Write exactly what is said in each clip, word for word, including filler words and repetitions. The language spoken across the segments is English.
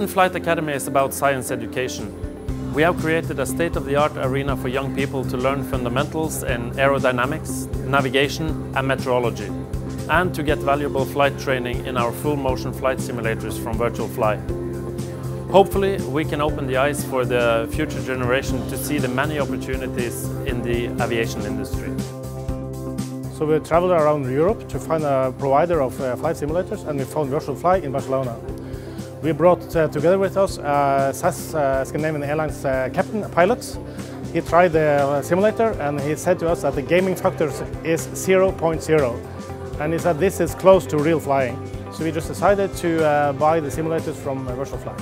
Newton Flight Academy is about science education. We have created a state-of-the-art arena for young people to learn fundamentals in aerodynamics, navigation and meteorology, and to get valuable flight training in our full-motion flight simulators from Virtual Fly. Hopefully, we can open the eyes for the future generation to see the many opportunities in the aviation industry. So we traveled around Europe to find a provider of uh, flight simulators, and we found Virtual Fly in Barcelona. We brought uh, together with us uh, S A S, uh, Scandinavian Airlines uh, captain, pilot. He tried the simulator and he said to us that the gaming factor is zero point zero. And he said this is close to real flying. So we just decided to uh, buy the simulators from uh, Virtual Fly.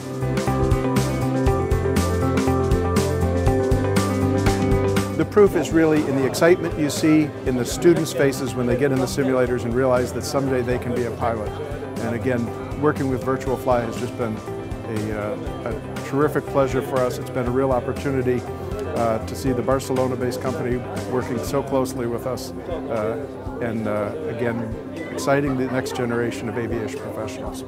The proof is really in the excitement you see in the students' faces when they get in the simulators and realize that someday they can be a pilot. And again, working with Virtual Fly has just been a, uh, a terrific pleasure for us. It's been a real opportunity uh, to see the Barcelona-based company working so closely with us. Uh, and uh, again, exciting the next generation of aviation professionals.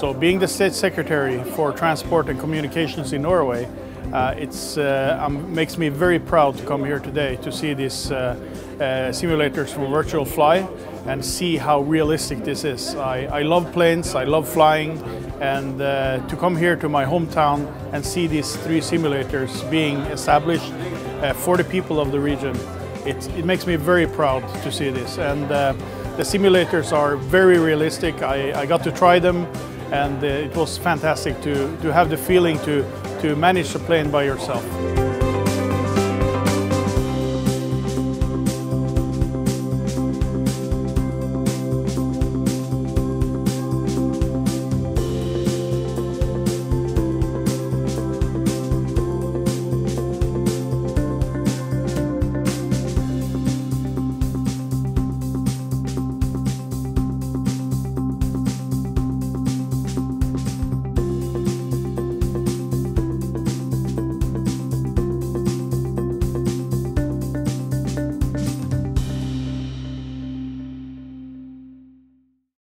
So being the State Secretary for Transport and Communications in Norway, uh, it uh, um, makes me very proud to come here today to see these uh, uh, simulators from Virtual Fly and see how realistic this is. I, I love planes, I love flying, and uh, to come here to my hometown and see these three simulators being established uh, for the people of the region, it, it makes me very proud to see this. And uh, the simulators are very realistic. I, I got to try them. And uh, it was fantastic to, to have the feeling to, to manage the plane by yourself.